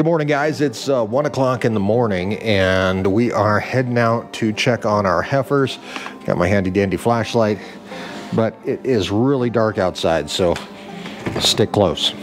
Good morning, guys. It's 1 o'clock in the morning, and we are heading out to check on our heifers. Got my handy dandy flashlight, but it is really dark outside, so stick close.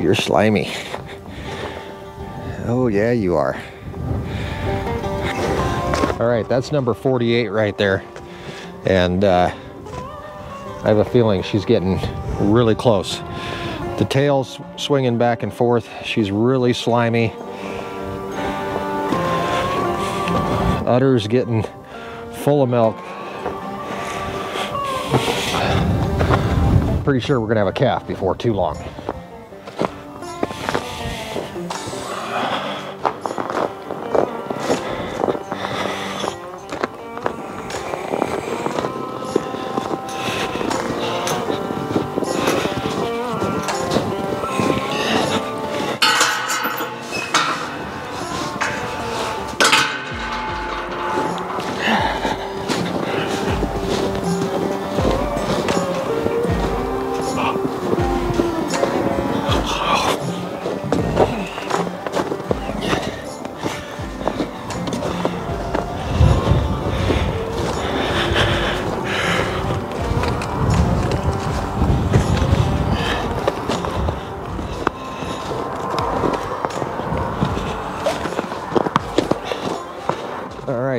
You're slimy. Oh yeah, you are. All right, that's number 48 right there. And I have a feeling she's getting really close. The tail's swinging back and forth. She's really slimy. Udder's getting full of milk. Pretty sure we're gonna have a calf before too long.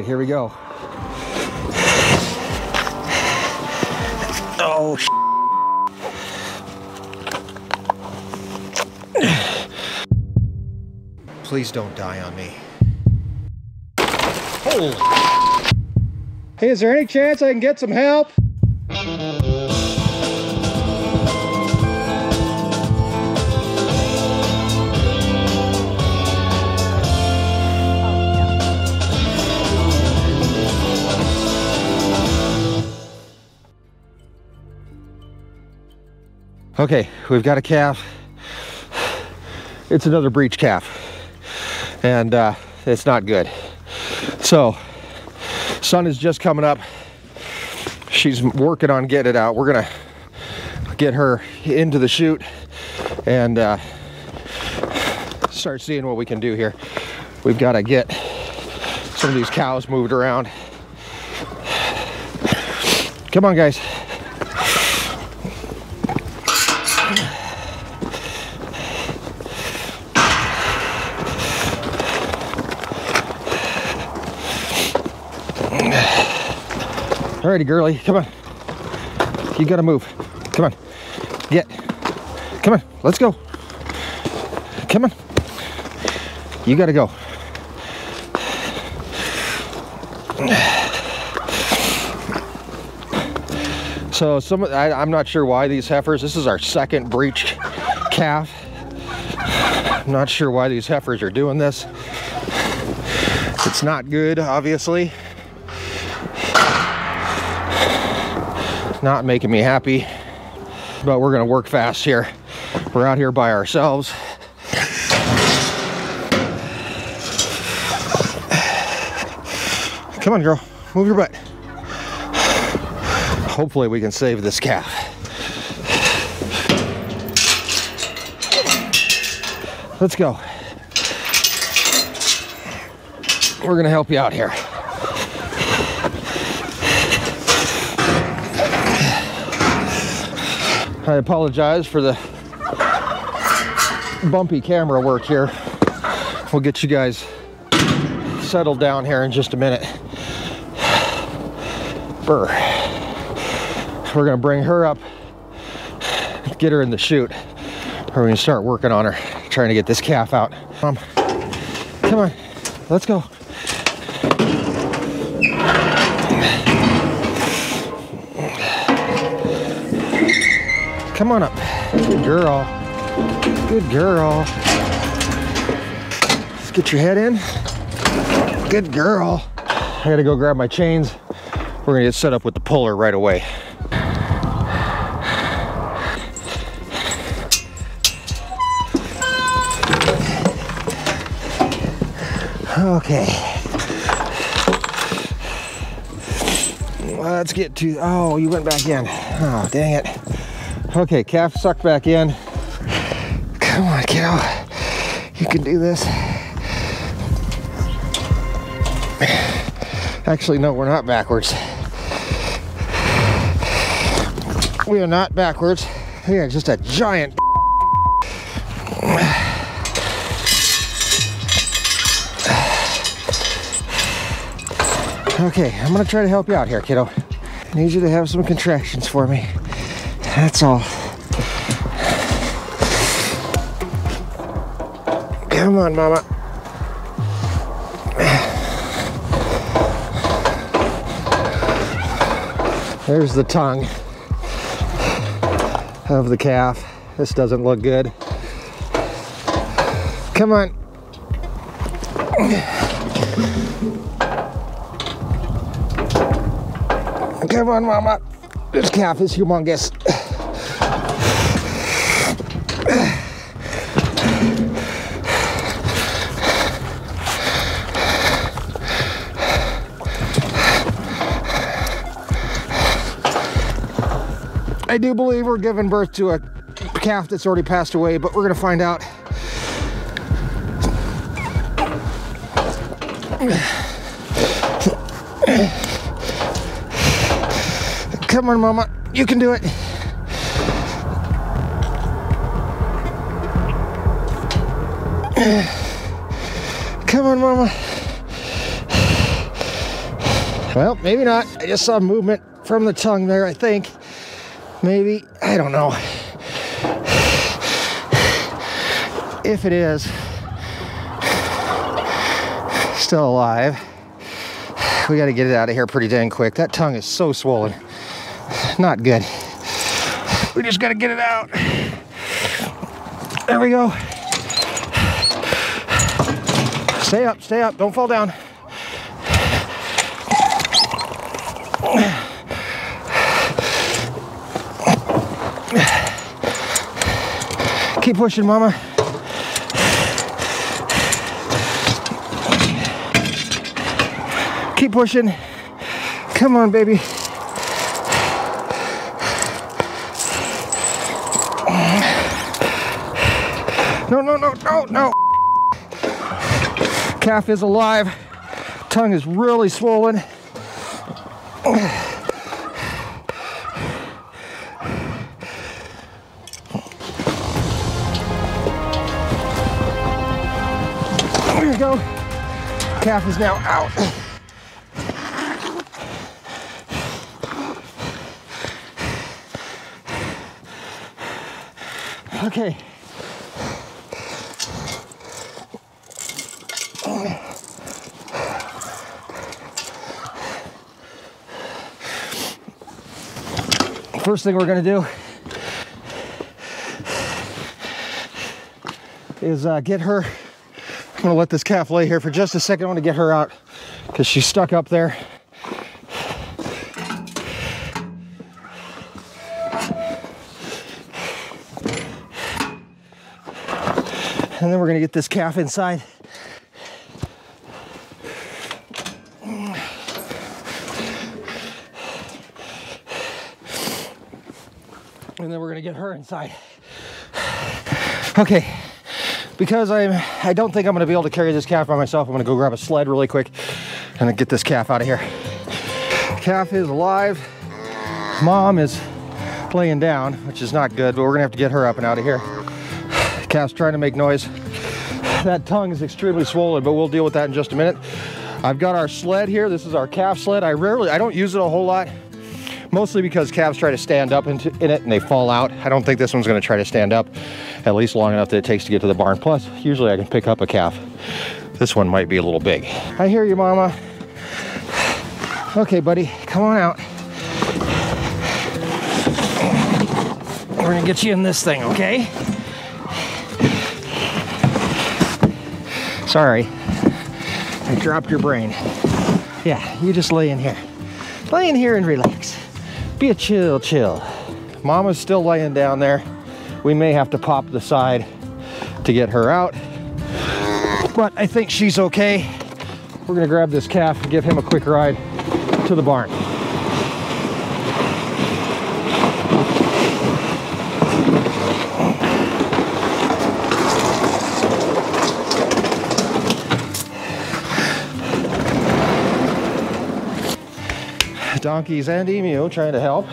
Here we go. Oh, shit. Please don't die on me. Oh. Hey, is there any chance I can get some help? Okay, we've got a calf. It's another breech calf, and it's not good. So, sun is just coming up. She's working on getting it out. We're gonna get her into the chute and start seeing what we can do here. We've gotta get some of these cows moved around. Come on, guys. Alrighty, girly, come on. You gotta move. Come on. Get. Come on, let's go. Come on. You gotta go. So I'm not sure why these heifers, this is our second breech calf. I'm not sure why these heifers are doing this. It's not good, obviously. Not making me happy, but we're gonna work fast here. We're out here by ourselves. Come on, girl, move your butt. Hopefully we can save this calf. Let's go. We're gonna help you out here. I apologize for the bumpy camera work here. We'll get you guys settled down here in just a minute. Burr. We're gonna bring her up, get her in the chute. We're gonna start working on her, trying to get this calf out. Come on, let's go. Come on up. Good girl. Good girl. Let's get your head in. Good girl. I gotta go grab my chains. We're gonna get set up with the puller right away. Okay. Let's get to, oh, you went back in. Oh, dang it. Okay, calf sucked back in. Come on, kiddo. You can do this. Actually, no, we're not backwards. We are not backwards. We are just a giant. Okay, I'm gonna try to help you out here, kiddo. I need you to have some contractions for me. That's all. Come on, mama. There's the tongue of the calf. This doesn't look good. Come on. Come on, mama. This calf is humongous. I do believe we're giving birth to a calf that's already passed away, but we're gonna find out. Come on, mama, you can do it. töCome on, mama. Well, maybe not. I just saw movement from the tongue there, I think. Maybe, I don't know. If it is still alive, we gotta get it out of here pretty dang quick. That tongue is so swollen. Not good. We just gotta get it out. There we go. Stay up, stay up. Don't fall down. Keep pushing, mama. Keep pushing. Come on, baby. No, no, no, no, no. Calf is alive. Tongue is really swollen. There you go. Calf is now out. Okay. First thing we're gonna do is get her. I'm gonna let this calf lay here for just a second. I wanna get her out because she's stuck up there. And then we're gonna get this calf inside. And then we're gonna get her inside. Okay, because I don't think I'm gonna be able to carry this calf by myself. I'm gonna go grab a sled really quick and get this calf out of here. Calf is alive. Mom is laying down, which is not good, but we're gonna have to get her up and out of here. Calf's trying to make noise. That tongue is extremely swollen, but we'll deal with that in just a minute. I've got our sled here. This is our calf sled. I don't use it a whole lot, mostly because calves try to stand up in it and they fall out. I don't think this one's gonna try to stand up at least long enough that it takes to get to the barn. Plus, usually I can pick up a calf. This one might be a little big. I hear you, Mama. Okay, buddy, come on out. We're gonna get you in this thing, okay? Sorry, I dropped your brain. Yeah, you just lay in here. Lay in here and relax. Be a chill. Mama's still laying down there. We may have to pop the side to get her out, but I think she's okay. We're gonna grab this calf and give him a quick ride to the barn. Donkeys and Emu trying to help.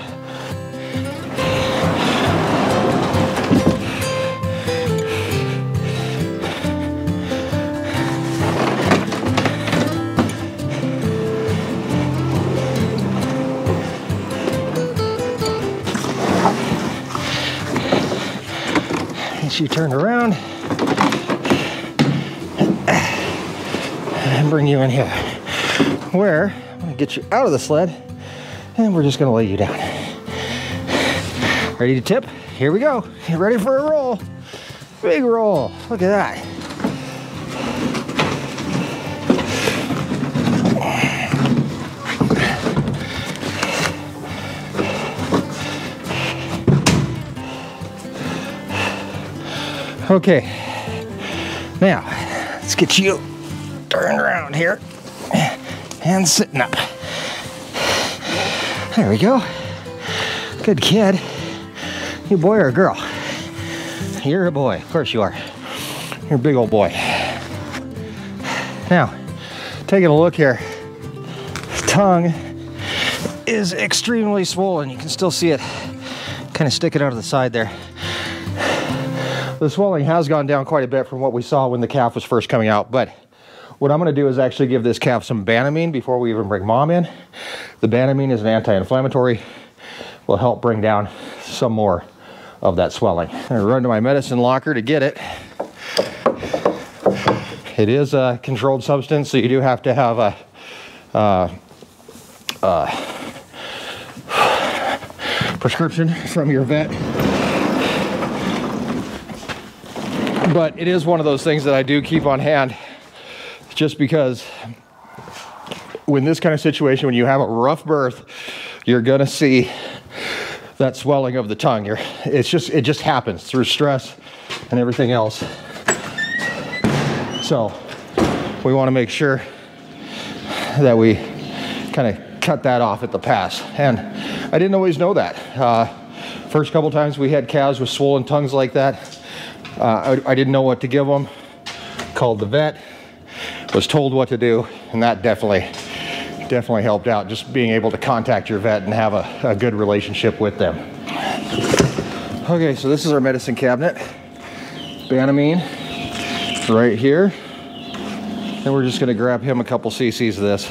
And she turned around and bring you in here, where I'm gonna get you out of the sled. And we're just gonna lay you down. Ready to tip? Here we go. Get ready for a roll. Big roll. Look at that. Okay. Now, let's get you turned around here and sitting up. There we go. Good kid. You a boy or a girl? You're a boy. Of course you are. You're a big old boy. Now, taking a look here. The tongue is extremely swollen. You can still see it kind of sticking out of the side there. The swelling has gone down quite a bit from what we saw when the calf was first coming out, but what I'm gonna do is actually give this calf some banamine before we even bring Mom in. The banamine is an anti-inflammatory, will help bring down some more of that swelling. I'm gonna run to my medicine locker to get it. It is a controlled substance, so you do have to have a prescription from your vet. But it is one of those things that I do keep on hand, just because when this kind of situation, when you have a rough birth, you're gonna see that swelling of the tongue. It just happens through stress and everything else. So we wanna make sure that we kind of cut that off at the pass. And I didn't always know that. First couple times we had calves with swollen tongues like that, I didn't know what to give them, called the vet, was told what to do, and that definitely helped out, just being able to contact your vet and have a good relationship with them. Okay, so this is our medicine cabinet. Banamine right here. And we're just gonna grab him a couple cc's of this.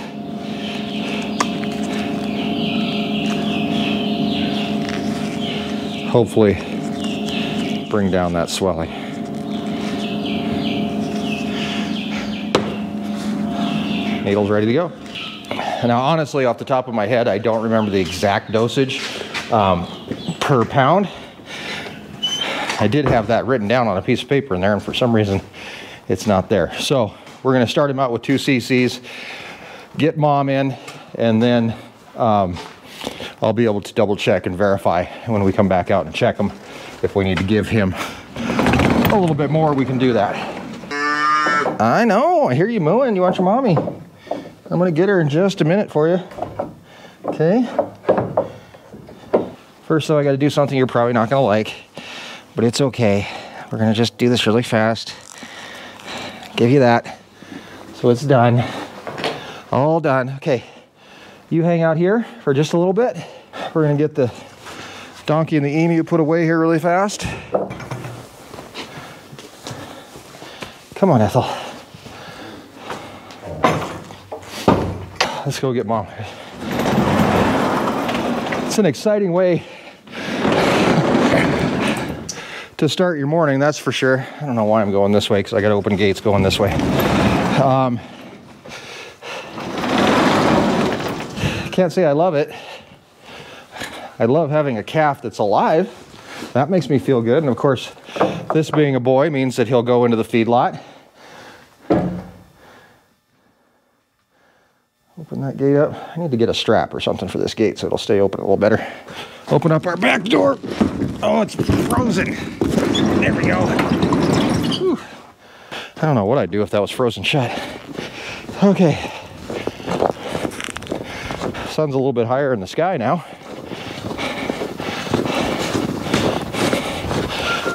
Hopefully bring down that swelling. Needle's ready to go. Now, honestly, off the top of my head, I don't remember the exact dosage per pound. I did have that written down on a piece of paper in there, and for some reason, it's not there. So we're gonna start him out with 2 cc's, get Mom in, and then I'll be able to double check and verify when we come back out and check him. If we need to give him a little bit more, we can do that. I know, I hear you mooing, you want your mommy. I'm gonna get her in just a minute for you. Okay. First though, I gotta do something you're probably not gonna like, but it's okay. We're gonna just do this really fast. Give you that. So it's done. All done. Okay. You hang out here for just a little bit. We're gonna get the donkey and the emu put away here really fast. Come on, Ethel. Let's go get mom. It's an exciting way to start your morning, that's for sure. I don't know why I'm going this way because I got open gates going this way. Can't say I love it. I love having a calf that's alive. That makes me feel good. And of course, this being a boy means that he'll go into the feedlot. Open that gate up. I need to get a strap or something for this gate so it'll stay open a little better. Open up our back door. Oh, it's frozen. There we go. Whew. I don't know what I'd do if that was frozen shut. Okay. Sun's a little bit higher in the sky now.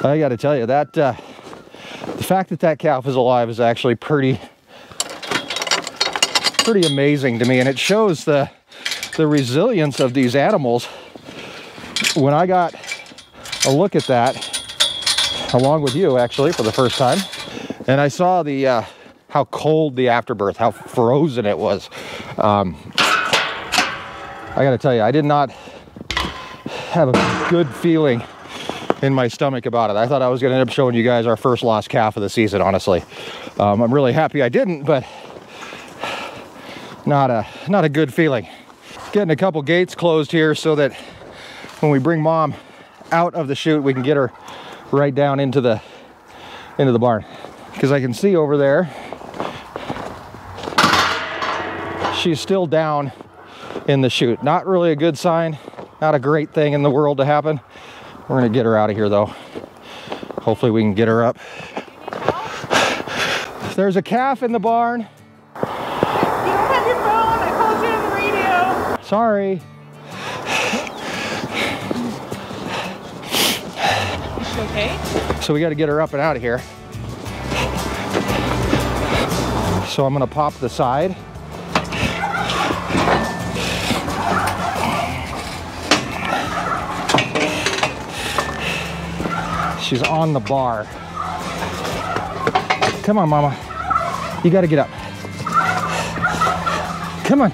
I got to tell you that the fact that that calf is alive is actually pretty amazing to me, and it shows the resilience of these animals. When I got a look at that, along with you actually for the first time, and I saw the how cold the afterbirth, how frozen it was. I got to tell you, I did not have a good feeling in my stomach about it. I thought I was going to end up showing you guys our first lost calf of the season, honestly. I'm really happy I didn't, but not a good feeling. Getting a couple gates closed here so that when we bring mom out of the chute, we can get her right down into the barn. Because I can see over there, she's still down in the chute. Not really a good sign, not a great thing in the world to happen. We're gonna get her out of here though. Hopefully we can get her up. There's a calf in the barn. You don't have your phone, I called you on the radio. Sorry. Okay. So we gotta get her up and out of here. So I'm gonna pop the side. She's on the bar. Come on, mama. You gotta get up. Come on.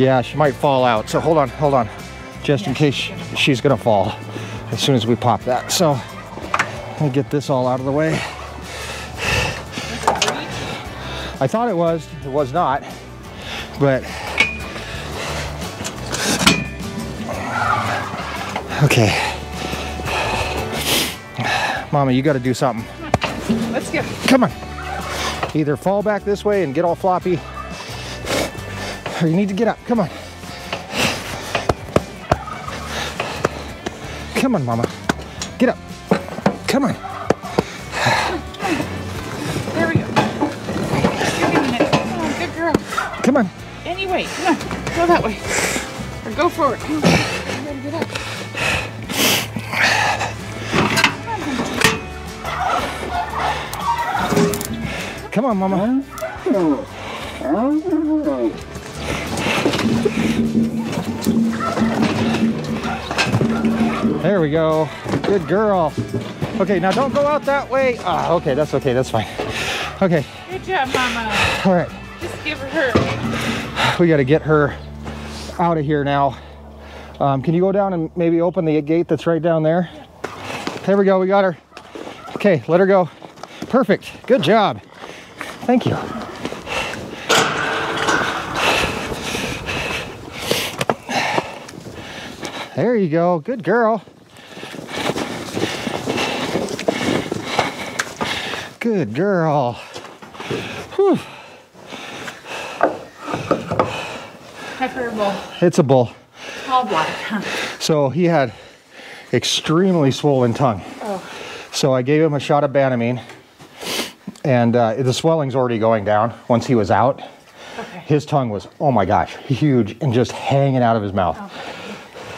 Yeah, she might fall out. So hold on. Just in case she's gonna fall as soon as we pop that. So let me get this all out of the way. I thought it was. It was not. But okay. Mama, you got to do something. Let's go. Come on. Either fall back this way and get all floppy, or you need to get up. Come on. Come on, Mama. Get up. Come on. There we go. Just give me a minute. Come on, good girl. Come on. Anyway, come on. Go that way. Or go forward. Come on. You gotta get up. Come on, Mama. There we go. Good girl. Okay, now don't go out that way. Ah, okay. That's fine. Okay. Good job, Mama. All right. Just give her her. We got to get her out of here now. Can you go down and maybe open the gate that's right down there? Yeah. There we go. We got her. Okay, let her go. Perfect. Good job. Thank you. There you go. Good girl. Good girl. Whew. Heifer bull. It's a bull. All black, huh? So he had extremely swollen tongue. Oh. So I gave him a shot of banamine. And the swelling's already going down once he was out. Okay. His tongue was, oh my gosh, huge and just hanging out of his mouth. Okay.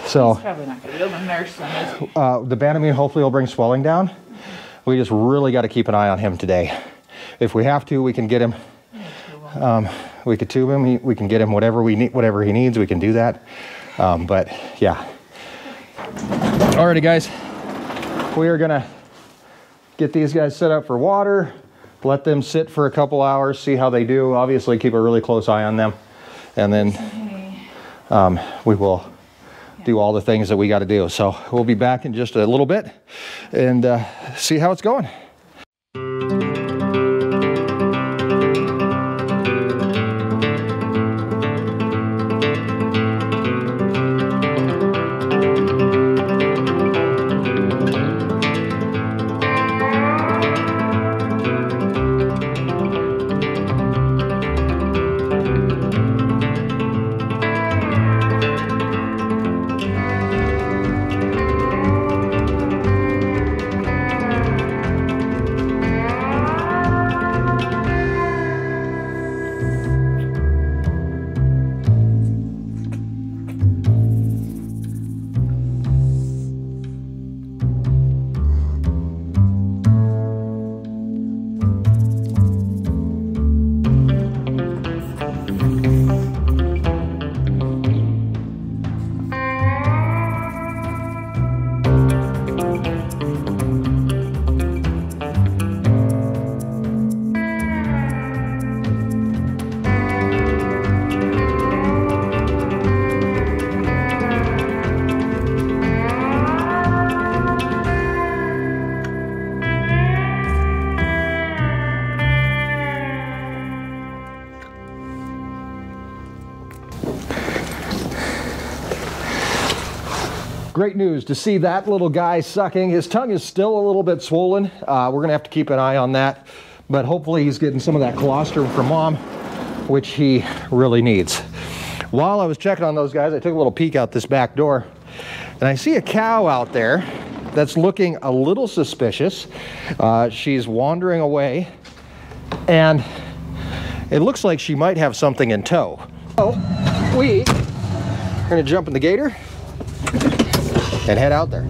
So he's probably not gonna be able to nurse him. The banamine hopefully will bring swelling down. Mm-hmm. We just really got to keep an eye on him today. If we have to, we can get him. We could tube him. We can get him whatever we need, whatever he needs. We can do that. But yeah. Alrighty, guys. We are gonna get these guys set up for water. Let them sit for a couple hours. See how they do. Obviously, keep a really close eye on them, and then we will do all the things that we got to do. So we'll be back in just a little bit and see how it's going. Great news to see that little guy sucking. His tongue is still a little bit swollen. We're gonna have to keep an eye on that, but hopefully he's getting some of that colostrum from mom, which he really needs. While I was checking on those guys, I took a little peek out this back door, and I see a cow out there that's looking a little suspicious. She's wandering away, and it looks like she might have something in tow. So we are gonna jump in the gator and head out there.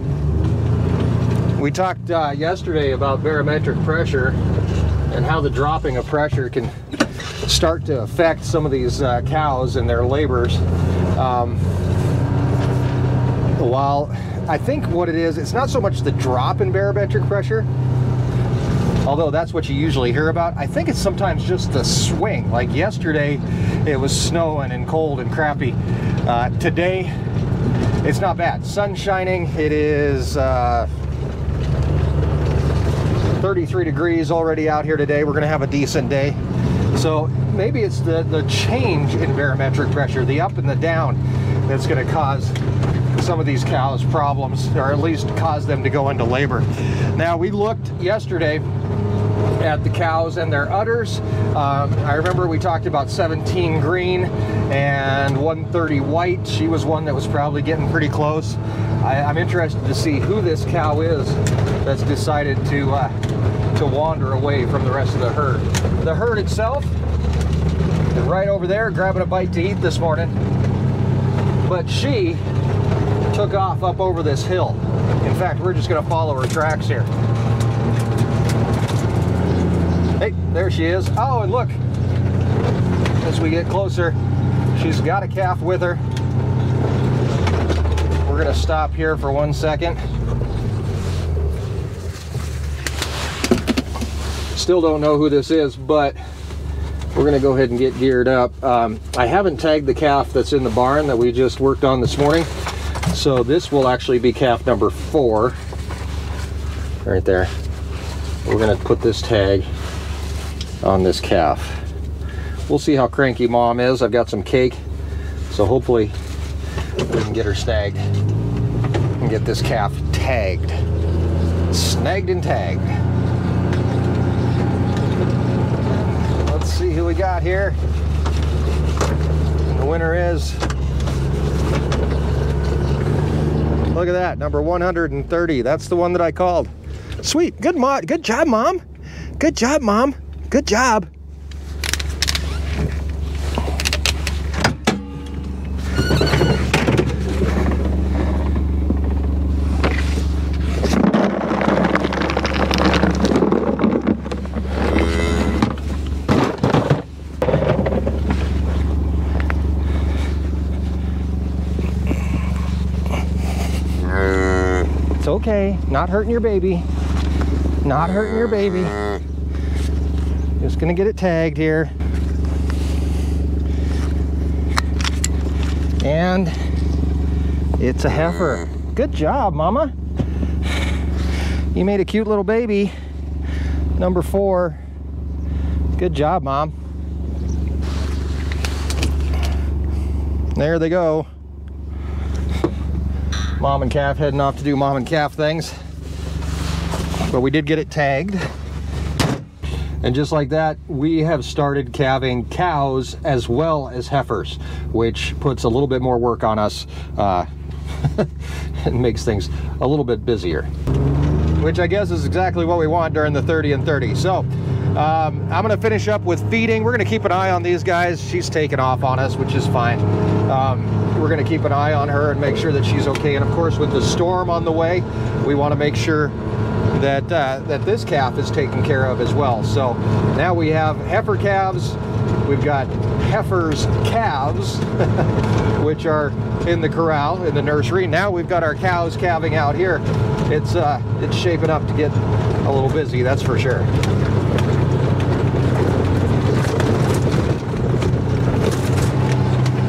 We talked yesterday about barometric pressure and how the dropping of pressure can start to affect some of these cows and their labors. While I think what it is, it's not so much the drop in barometric pressure, although that's what you usually hear about. I think it's sometimes just the swing. Like yesterday, it was snowing and cold and crappy. Today, it's not bad. Sun shining. It is 33 degrees already out here today. We're going to have a decent day. So maybe it's the change in barometric pressure, the up and the down, that's going to cause some of these cows problems, or at least cause them to go into labor. Now, we looked yesterday at the cows and their udders. I remember we talked about 17 green and 130 white. She was one that was probably getting pretty close. I'm interested to see who this cow is that's decided to wander away from the rest of the herd. The herd itself is right over there grabbing a bite to eat this morning, but she took off up over this hill. In fact, we're just going to follow her tracks here. Hey, there she is. Oh, and look, as we get closer, she's got a calf with her. We're gonna stop here for 1 second. Still don't know who this is, but we're gonna go ahead and get geared up. I haven't tagged the calf that's in the barn that we just worked on this morning, so this will actually be calf number 4 right there. We're gonna put this tag on this calf. We'll see how cranky mom is. I've got some cake, so hopefully we can get her snagged and get this calf tagged. Snagged and tagged. Let's see who we got here. And the winner is, look at that, number 130. That's the one that I called. Sweet, good job, mom. Good job, mom. Good job. okay. Not hurting your baby. Not hurting your baby. Just gonna get it tagged here. And it's a heifer. Good job, mama. You made a cute little baby. Number 4. Good job, mom. There they go. Mom and calf heading off to do mom and calf things. But we did get it tagged. And just like that, we have started calving cows as well as heifers, which puts a little bit more work on us. It makes things a little bit busier, which I guess is exactly what we want during the 30 and 30. So I'm gonna finish up with feeding. We're gonna keep an eye on these guys. She's taking off on us, which is fine. We're gonna keep an eye on her and make sure that she's okay. And of course, with the storm on the way, we wanna make sure that that this calf is taken care of as well. So now we have heifer calves, we've got heifers calves, which are in the corral in the nursery. Now we've got our cows calving out here. It's shaping up to get a little busy, that's for sure.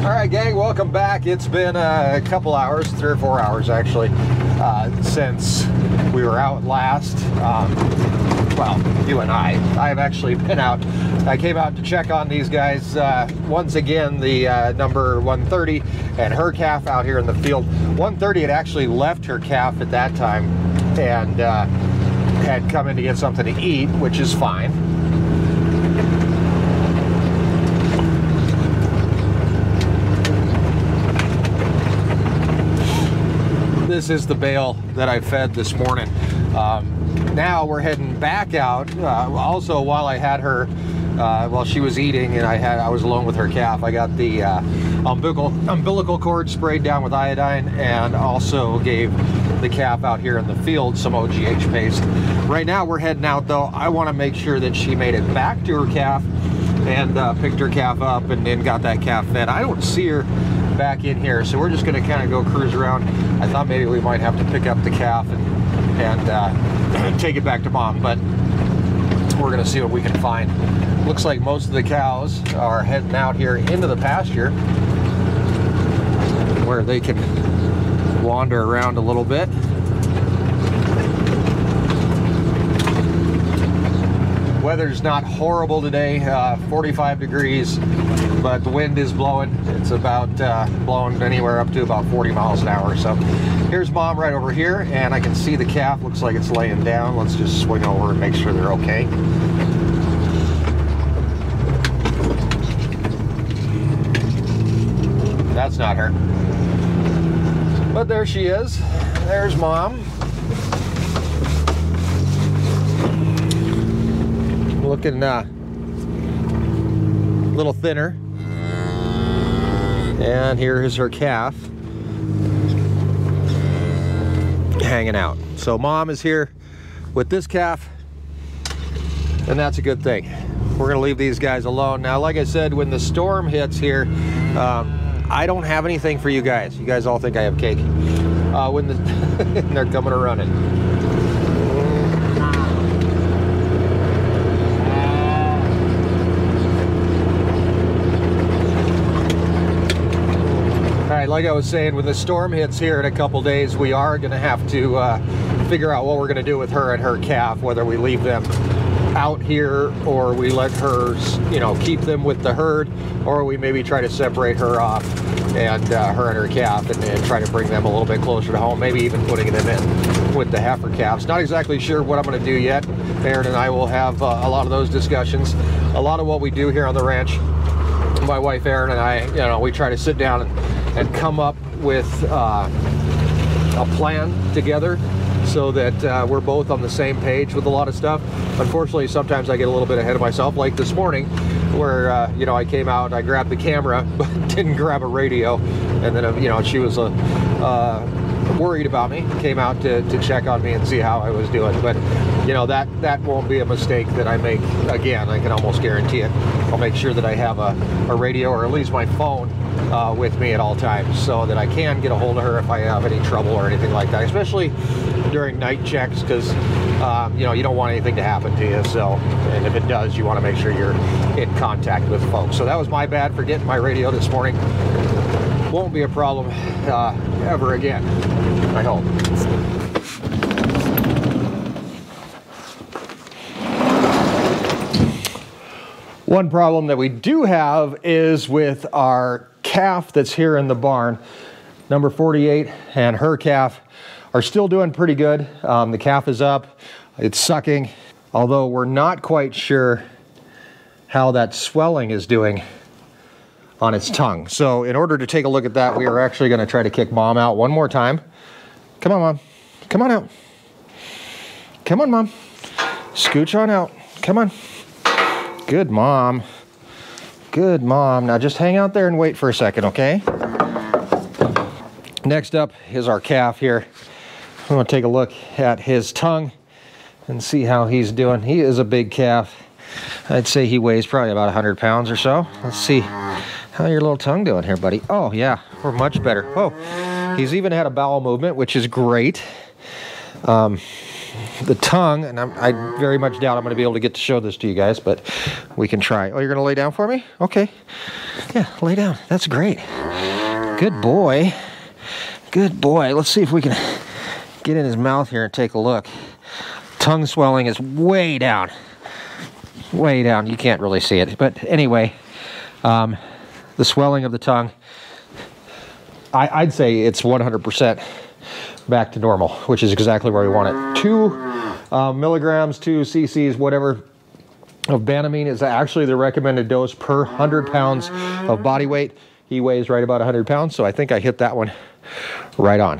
All right, gang, welcome back. It's been a couple hours, 3 or 4 hours actually, since we were out last. Well, you and I have actually been out. I came out to check on these guys once again, the number 130 and her calf out here in the field. 130 had actually left her calf at that time and had come in to get something to eat, which is fine. This is the bale that I fed this morning. Now we're heading back out. Also, while I had her, while she was eating and I was alone with her calf, I got the umbilical cord sprayed down with iodine and also gave the calf out here in the field some OGH paste. Right now we're heading out though. I want to make sure that she made it back to her calf and picked her calf up and then got that calf fed. I don't see her back in here, so we're just going to kind of go cruise around. I thought maybe we might have to pick up the calf and take it back to mom, but we're going to see what we can find. Looks like most of the cows are heading out here into the pasture where they can wander around a little bit. Weather's not horrible today, 45 degrees, but the wind is blowing. It's about blowing anywhere up to about 40 miles an hour. So here's mom right over here, and I can see the calf. Looks like it's laying down. Let's just swing over and make sure they're okay. That's not her. But there she is. There's mom. Looking a little thinner. And here is her calf hanging out. So mom is here with this calf, and that's a good thing. We're gonna leave these guys alone. Now, like I said, when the storm hits here, I don't have anything for you guys. You guys all think I have cake. When the they're coming and running. Like I was saying, when the storm hits here in a couple days, we are going to have to figure out what we're going to do with her and her calf, whether we leave them out here or we let her, you know, keep them with the herd, or we maybe try to separate her off and her and her calf and try to bring them a little bit closer to home, maybe even putting them in with the heifer calves. Not exactly sure what I'm going to do yet. Aaron and I will have a lot of those discussions. A lot of what we do here on the ranch, my wife Erin and I, you know, we try to sit down and come up with a plan together so that we're both on the same page with a lot of stuff. Unfortunately, sometimes I get a little bit ahead of myself, like this morning, where you know, I came out, I grabbed the camera, but didn't grab a radio, and then you know, she was worried about me, came out to check on me and see how I was doing. But you know, that won't be a mistake that I make again. I can almost guarantee it. I'll make sure that I have a radio, or at least my phone, with me at all times, so that I can get a hold of her if I have any trouble or anything like that. Especially during night checks, because you know, you don't want anything to happen to you. So, and if it does, you want to make sure you're in contact with folks. So that was my bad for getting my radio this morning. Won't be a problem ever again, I hope. One problem that we do have is with our calf that's here in the barn. Number 48 and her calf are still doing pretty good. The calf is up, it's sucking, although we're not quite sure how that swelling is doing on its tongue. So in order to take a look at that, we are actually gonna try to kick Mom out one more time. Come on, Mom, come on out. Come on, Mom, scooch on out, come on. Good mom, good mom. Now just hang out there and wait for a second, okay? Next up is our calf here. I'm gonna take a look at his tongue and see how he's doing. He is a big calf. I'd say he weighs probably about 100 pounds or so. Let's see how your little tongue doing here, buddy. Oh yeah, we're much better. Oh, he's even had a bowel movement, which is great. The tongue, and I very much doubt I'm going to be able to get to show this to you guys, but we can try. Oh, you're going to lay down for me? Okay. Yeah, lay down. That's great. Good boy. Good boy. Let's see if we can get in his mouth here and take a look. Tongue swelling is way down. Way down. You can't really see it. But anyway, the swelling of the tongue, I'd say it's 100%. Back to normal, which is exactly where we want it. 2 milligrams, 2 cc's, whatever, of banamine is actually the recommended dose per 100 pounds of body weight. He weighs right about 100 pounds, so I think I hit that one right on.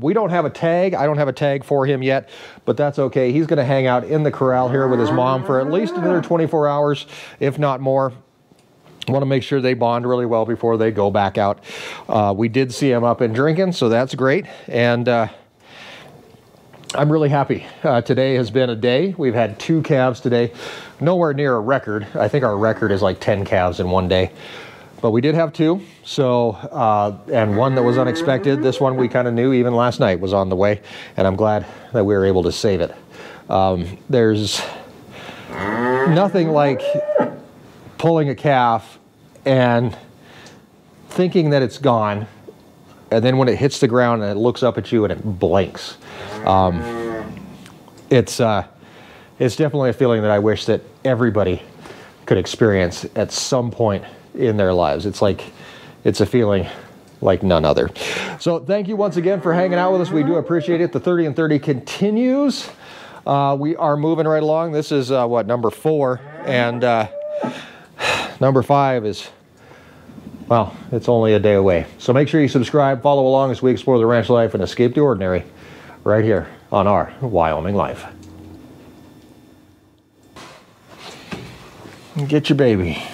We don't have a tag. I don't have a tag for him yet, but that's okay. He's going to hang out in the corral here with his mom for at least another 24 hours, if not more. Want to make sure they bond really well before they go back out. We did see him up and drinking, so that's great. And I'm really happy. Today has been a day. We've had 2 calves today, nowhere near a record. I think our record is like 10 calves in one day. But we did have 2, so, and one that was unexpected. This one we kind of knew even last night was on the way, and I'm glad that we were able to save it. There's nothing like pulling a calf and thinking that it's gone, and then when it hits the ground and it looks up at you and it blinks. It's definitely a feeling that I wish that everybody could experience at some point in their lives. It's like, it's a feeling like none other. So thank you once again for hanging out with us. We do appreciate it. The 30 and 30 continues. We are moving right along. This is what, number 4, and number 5 is, well, it's only a day away. So make sure you subscribe, follow along as we explore the ranch life and escape the ordinary right here on Our Wyoming Life. Get your baby.